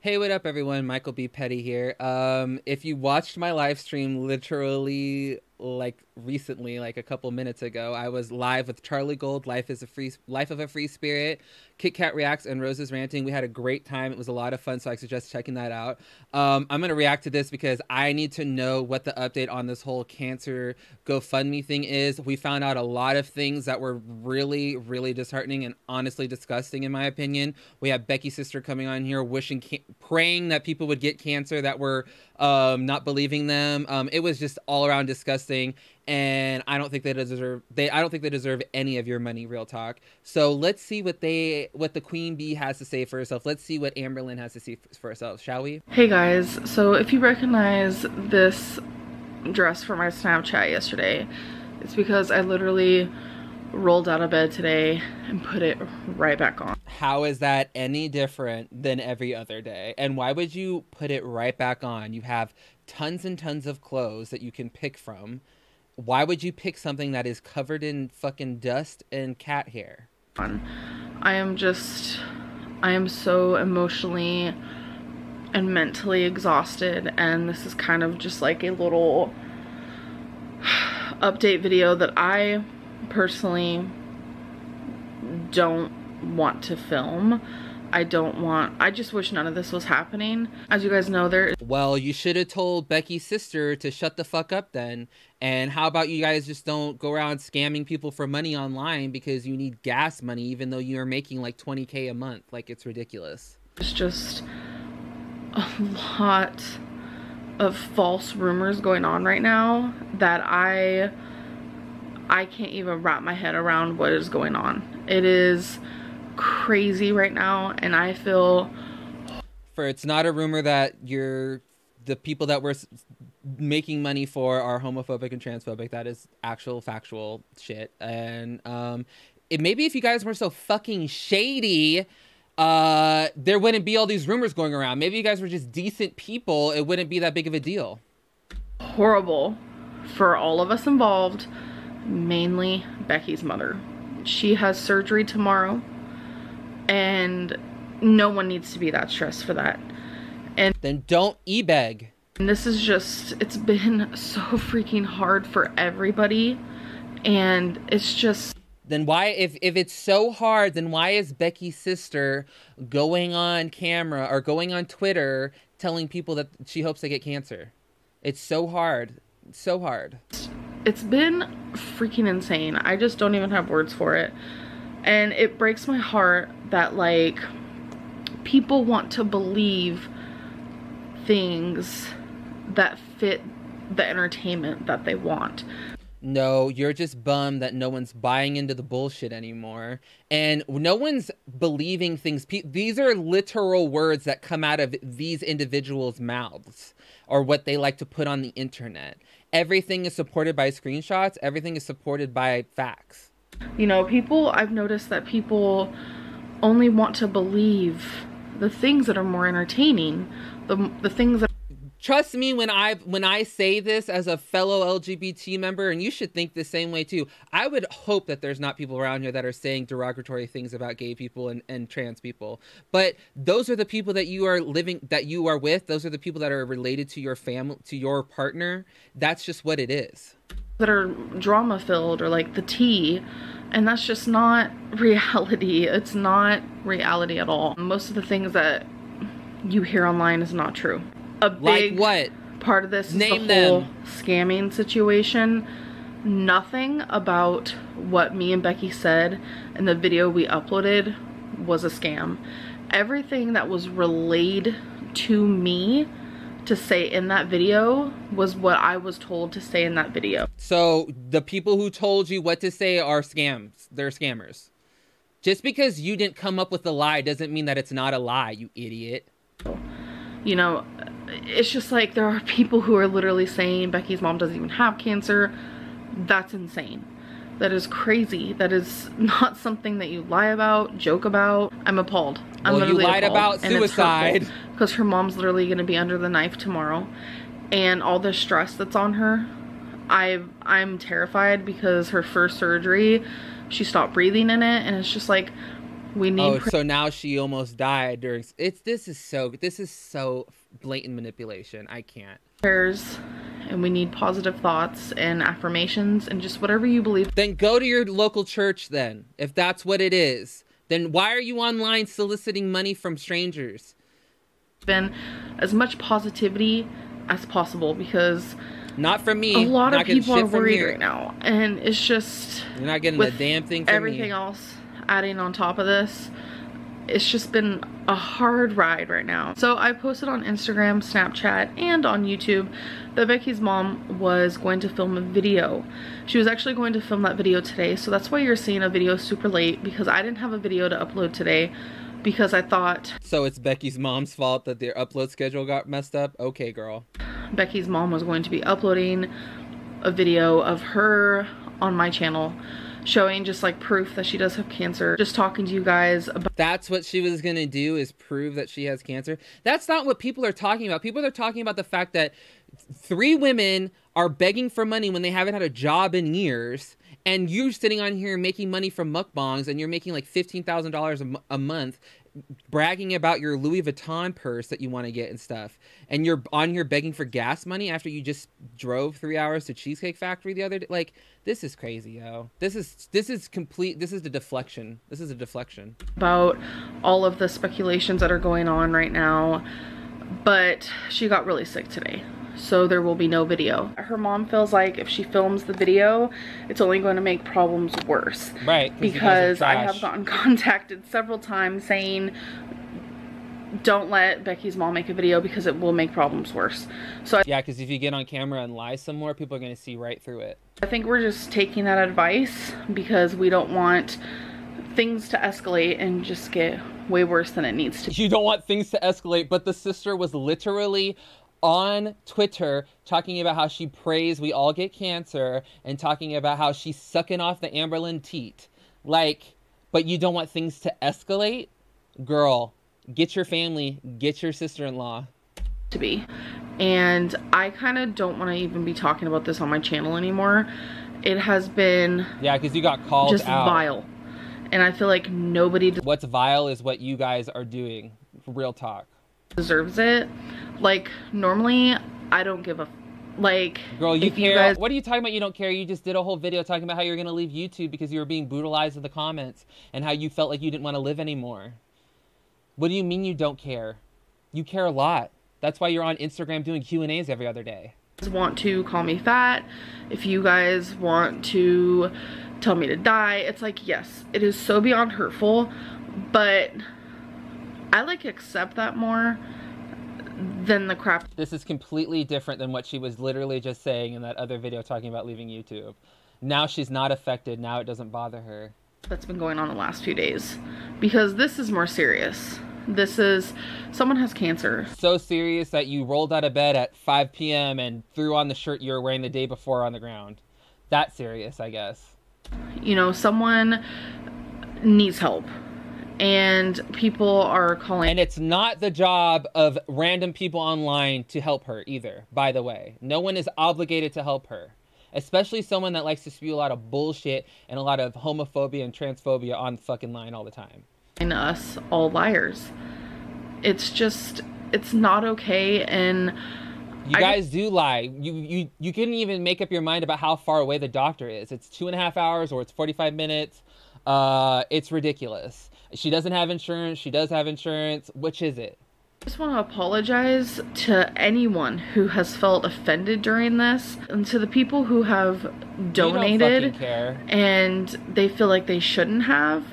Hey, what up, everyone? Michael B. Petty here. If you watched my live stream literally recently, a couple minutes ago, I was live with Charlie Gold, Life of a Free Spirit, Kit Kat Reacts, and Rose's Ranting. We had a great time. It was a lot of fun, so I suggest checking that out. I'm going to react to this because I need to know what the update on this whole cancer GoFundMe thing is. We found out a lot of things that were really, really disheartening and honestly disgusting, in my opinion. We have Becky's sister coming on here wishing, praying that people would get cancer that were not believing them. It was just all around disgusting. And I don't think they deserve. I don't think they deserve any of your money. Real talk. So let's see what the Queen Bee has to say for herself. Let's see what Amberlynn has to say for herself, shall we? Hey guys. So if you recognize this dress from my Snapchat yesterday, it's because I literally rolled out of bed today and put it right back on. How is that any different than every other day? And why would you put it right back on? You have tons and tons of clothes that you can pick from. Why would you pick something that is covered in fucking dust and cat hair? I am so emotionally and mentally exhausted, and this is kind of just like a little update video that I personally don't want to film. I just wish none of this was happening. As you guys know, well, you should have told Becky's sister to shut the fuck up then. And how about you guys just don't go around scamming people for money online because you need gas money, even though you're making like 20K a month. Like, it's ridiculous. It's just a lot of false rumors going on right now that I can't even wrap my head around what is going on. It is crazy right now, and I feel for it's not a rumor that the people that we're making money for are homophobic and transphobic. That is actual factual shit. And maybe if you guys were so fucking shady, there wouldn't be all these rumors going around. Maybe you guys were just decent people, it wouldn't be that big of a deal. Horrible for all of us involved, mainly Becky's mother. She has surgery tomorrow, and no one needs to be that stressed for that. And then don't e-beg. And this is just, it's been so freaking hard for everybody, and it's just. Then why, if it's so hard, then why is Becky's sister going on camera or going on Twitter telling people that she hopes they get cancer? It's so hard, so hard. It's been freaking insane. I just don't even have words for it. And it breaks my heart that like people want to believe things that fit the entertainment that they want. No, you're just bummed that no one's buying into the bullshit anymore. And no one's believing things. These are literal words that come out of these individuals' mouths or what they like to put on the internet. Everything is supported by screenshots. Everything is supported by facts. You know, people, I've noticed that people only want to believe the things that are more entertaining, the things that. Trust me when I say this as a fellow LGBT member, and you should think the same way too. I would hope that there's not people around here that are saying derogatory things about gay people and trans people. But those are the people that you are living, that you are with. Those are the people that are related to your family, to your partner. That's just what it is. That are drama filled or like the tea, and that's just not reality. It's not reality at all. Most of the things that you hear online is not true. A big like what? Part of this Name is the whole them. Scamming situation. Nothing about what me and Becky said in the video we uploaded was a scam. Everything that was relayed to me to say in that video was what I was told to say in that video. So the people who told you what to say are scams. They're scammers. Just because you didn't come up with a lie doesn't mean that it's not a lie, you idiot. You know, it's just like there are people who are literally saying Becky's mom doesn't even have cancer. That's insane. That is crazy. That is not something that you lie about, joke about. I'm appalled. I'm well, you lied about suicide. Because her mom's literally going to be under the knife tomorrow. And all the stress that's on her. I'm terrified because her first surgery, she stopped breathing in it. And it's just like, We need. Oh, so now she almost died during. It's this is so blatant manipulation. I can't. Prayers, and we need positive thoughts and affirmations and just whatever you believe. Then go to your local church. Then, if that's what it is, then why are you online soliciting money from strangers? Been as much positivity as possible because. Not from me. A lot of people are worried right now, and it's just you're not getting the damn thing from everything else adding on top of this. It's just been a hard ride right now. So I posted on Instagram, Snapchat, and on YouTube that Becky's mom was going to film a video. She was actually going to film that video today, so that's why you're seeing a video super late, because I didn't have a video to upload today because I thought... So it's Becky's mom's fault that their upload schedule got messed up? Okay, girl. Becky's mom was going to be uploading a video of her on my channel showing just like proof that she does have cancer, just talking to you guys about... That's what she was gonna do, is prove that she has cancer. That's not what people are talking about. People are talking about the fact that 3 women are begging for money when they haven't had a job in years, and you're sitting on here making money from mukbangs, and you're making like $15,000 a month bragging about your Louis Vuitton purse that you want to get and stuff, and you're on here begging for gas money after you just drove 3 hours to Cheesecake Factory the other day. Like, this is crazy, yo. This is complete. This is the deflection. This is a deflection about all of the speculations that are going on right now. But she got really sick today, so there will be no video. Her mom feels like if she films the video, it's only going to make problems worse. Right. Because I have gotten contacted several times saying, don't let Becky's mom make a video because it will make problems worse. So yeah, because if you get on camera and lie some more, people are going to see right through it. I think we're just taking that advice because we don't want things to escalate and just get way worse than it needs to. You don't want things to escalate, but the sister was literally on Twitter talking about how she prays we all get cancer and talking about how she's sucking off the Amberlynn teat. Like, but you don't want things to escalate? Girl, get your family, get your sister-in-law. To be. And I kind of don't want to even be talking about this on my channel anymore. It has been... Yeah, because you got called just out. Just vile. And I feel like nobody... What's vile is what you guys are doing. Real talk. Deserves it. Like, normally I don't give a like. Girl, you care. You guys... What are you talking about? You don't care. You just did a whole video talking about how you're gonna leave YouTube because you were being brutalized in the comments and how you felt like you didn't want to live anymore. What do you mean you don't care? You care a lot. That's why you're on Instagram doing Q&As every other day. Want to call me fat, if you guys want to tell me to die, it's like, yes, it is so beyond hurtful, but I like accept that more than the crap. This is completely different than what she was literally just saying in that other video talking about leaving YouTube. Now she's not affected. Now it doesn't bother her. That's been going on the last few days because this is more serious. This is someone has cancer. So serious that you rolled out of bed at 5 p.m. and threw on the shirt you were wearing the day before on the ground. That serious, I guess. You know, someone needs help. And people are calling. And it's not the job of random people online to help her either, by the way. No one is obligated to help her, especially someone that likes to spew a lot of bullshit and a lot of homophobia and transphobia on the fucking line all the time. And us all liars. It's just, it's not okay. And you guys do lie. You couldn't even make up your mind about how far away the doctor is. It's 2.5 hours or it's 45 minutes. It's ridiculous. She doesn't have insurance. She does have insurance. Which is it? I just want to apologize to anyone who has felt offended during this, and to the people who have donated. You don't fucking care. And they feel like they shouldn't have.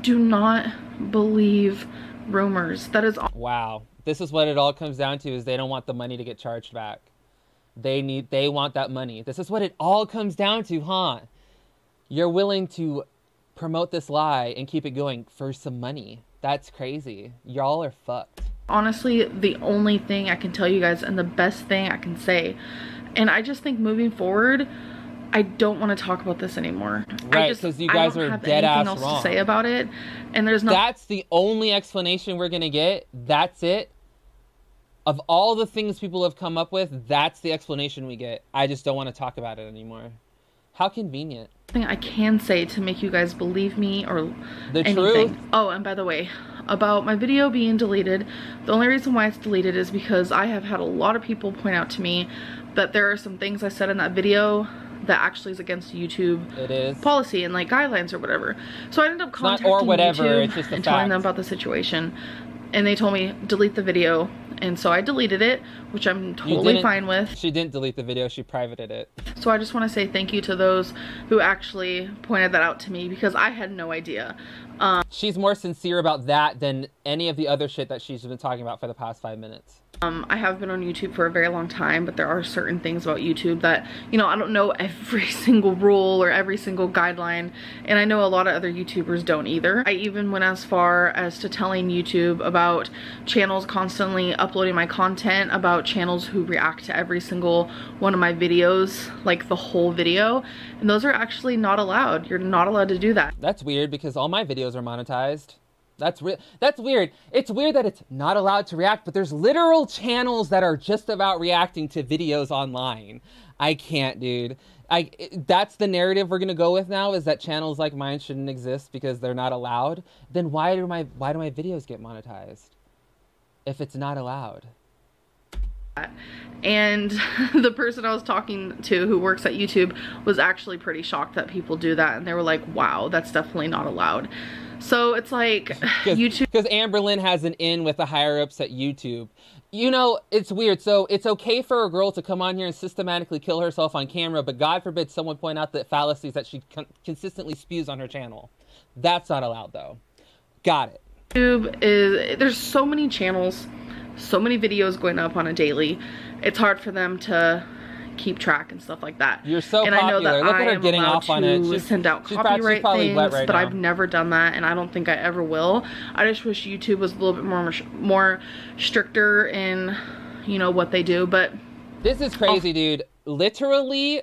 Do not believe rumors. That is all. Wow. This is what it all comes down to, is they don't want the money to get charged back. They want that money. This is what it all comes down to, huh? You're willing to promote this lie and keep it going for some money. That's crazy. Y'all are fucked. Honestly, the only thing I can tell you guys and the best thing I can say, and I just think moving forward, I don't want to talk about this anymore. Right, because you guys are dead ass wrong. I don't have anything else to say about it, and there's no... That's the only explanation we're gonna get. That's it. Of all the things people have come up with, that's the explanation we get. I just don't want to talk about it anymore. How convenient. thing I can say to make you guys believe me or anything. The truth. Oh, and by the way, about my video being deleted, the only reason why it's deleted is because I have had a lot of people point out to me that there are some things I said in that video that actually is against YouTube policy and like guidelines or whatever. So I ended up contacting YouTube and telling them about the situation, and they told me delete the video, and so I deleted it, which I'm totally fine with. She didn't delete the video, she privated it. So I just want to say thank you to those who actually pointed that out to me, because I had no idea. She's more sincere about that than any of the other shit that she's been talking about for the past 5 minutes. I have been on YouTube for a very long time, but there are certain things about YouTube that, you know, I don't know every single rule or every single guideline, and I know a lot of other YouTubers don't either. I even went as far as to telling YouTube about channels constantly uploading my content, about channels who react to every single one of my videos, like the whole video, and those are actually not allowed. You're not allowed to do that. That's weird, because all my videos are monetized. That's weird. It's weird that it's not allowed to react, but there's literal channels that are just about reacting to videos online. I can't, dude. That's the narrative we're gonna go with now, is that channels like mine shouldn't exist because they're not allowed. Then why do my videos get monetized if it's not allowed? And the person I was talking to who works at YouTube was actually pretty shocked that people do that, and they were like, wow, that's definitely not allowed. So it's like YouTube, because Amberlynn has an in with the higher ups at YouTube. You know, it's weird. So it's okay for a girl to come on here and systematically kill herself on camera, but God forbid someone point out the fallacies that she consistently spews on her channel. That's not allowed, though. Got it. YouTube is, there's so many channels, so many videos going up on a daily. It's hard for them to keep track and stuff like that. You're so popular. I know that. Look at her getting off on it. She's send out copyright things, but I've never done that, and I don't think I ever will. I just wish YouTube was a little bit more stricter in, you know, what they do. But this is crazy, dude. Literally,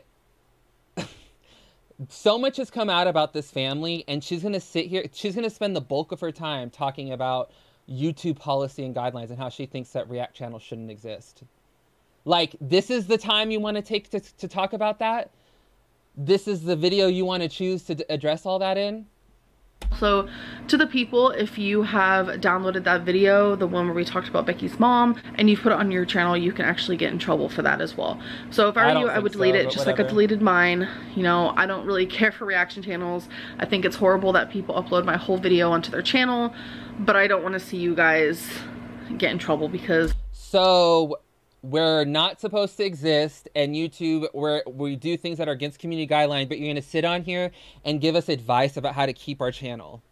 so much has come out about this family, and she's gonna sit here. She's gonna spend the bulk of her time talking about YouTube policy and guidelines and how she thinks that React channels shouldn't exist. Like, this is the time you want to take to talk about that? This is the video you want to choose to address all that in? So, to the people, if you have downloaded that video, the one where we talked about Becky's mom, and you put it on your channel, you can actually get in trouble for that as well. So if I were you, I would delete it, just like I deleted mine. You know, I don't really care for reaction channels. I think it's horrible that people upload my whole video onto their channel, but I don't want to see you guys get in trouble because... So... we're not supposed to exist, and YouTube, we do things that are against community guidelines, but you're going to sit on here and give us advice about how to keep our channel.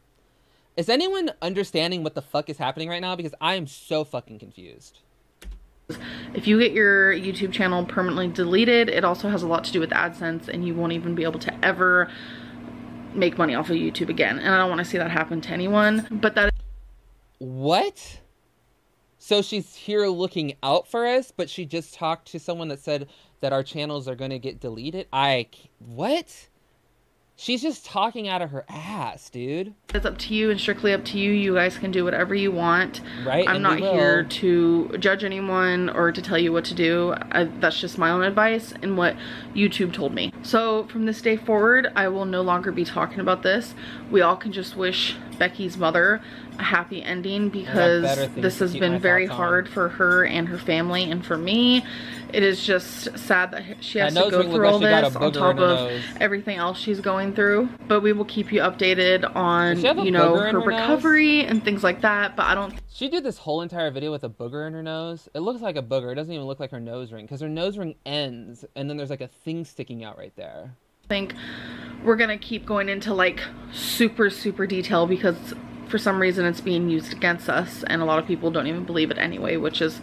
Is anyone understanding what the fuck is happening right now? Because I am so fucking confused. If you get your YouTube channel permanently deleted, it also has a lot to do with AdSense, and you won't even be able to ever make money off of YouTube again. And I don't want to see that happen to anyone, but that... What? So she's here looking out for us, but she just talked to someone that said that our channels are going to get deleted. What? She's just talking out of her ass, dude. It's up to you and strictly up to you. You guys can do whatever you want. Right? I'm not here to judge anyone or to tell you what to do. That's just my own advice and what YouTube told me. So from this day forward, I will no longer be talking about this. We all can just wish Becky's mother a happy ending, because this has been very hard for her and her family and for me. It is just sad that she has to go through all this on top of everything else she's going through. But we will keep you updated on, you know, her recovery and things like that. But I don't... She did this whole entire video with a booger in her nose. It looks like a booger. It doesn't even look like her nose ring, because her nose ring ends and then there's like a thing sticking out right there. I think we're gonna keep going into like super detail, because for some reason it's being used against us, and a lot of people don't even believe it anyway, which is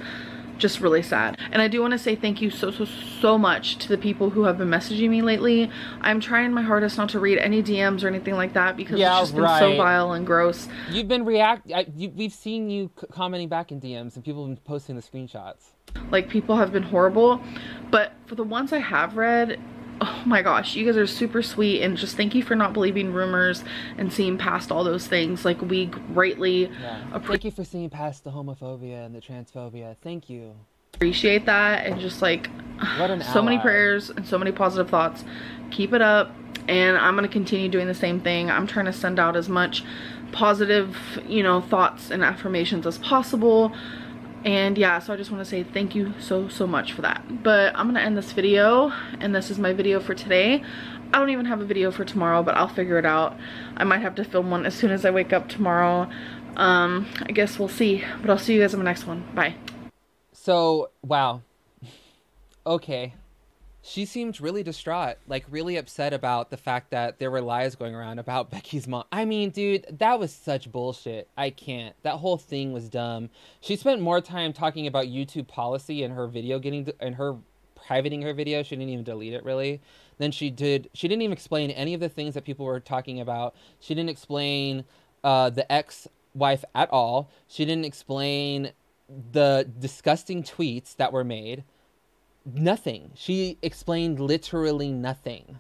just really sad. And I do want to say thank you so much to the people who have been messaging me lately. I'm trying my hardest not to read any DMs or anything like that, because it's just been so vile and gross. You've been we've seen you commenting back in DMs, and people have been posting the screenshots. Like, people have been horrible, but for the ones I have read, oh my gosh, you guys are super sweet, and just thank you for not believing rumors and seeing past all those things. Like, we greatly thank you for seeing past the homophobia and the transphobia. Thank you. Appreciate that. And just like, what an ally. Many prayers and so many positive thoughts. Keep it up. and I'm going to continue doing the same thing. I'm trying to send out as much positive, you know, thoughts and affirmations as possible. And yeah, so I just want to say thank you so much for that. But I'm gonna end this video, and this is my video for today. I don't even have a video for tomorrow, but I'll figure it out. I might have to film one as soon as I wake up tomorrow. I guess we'll see, but I'll see you guys in the next one. Bye. So wow, okay, she seemed really distraught, like really upset about the fact that there were lies going around about Becky's mom. I mean, dude, that was such bullshit. I can't. That whole thing was dumb. She spent more time talking about YouTube policy and her video getting, and her privating her video. She didn't even delete it, really. Then she did. She didn't even explain any of the things that people were talking about. She didn't explain the ex-wife at all. She didn't explain the disgusting tweets that were made. Nothing. She explained literally nothing.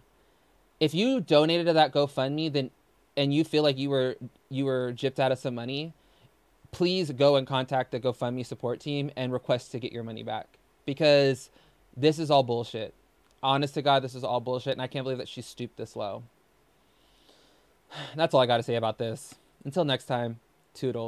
If you donated to that GoFundMe, then, and you feel like you were gypped out of some money, please go and contact the GoFundMe support team and request to get your money back, because this is all bullshit. Honest to God, this is all bullshit, and I can't believe that she stooped this low. That's all I got to say about this. Until next time, toodles.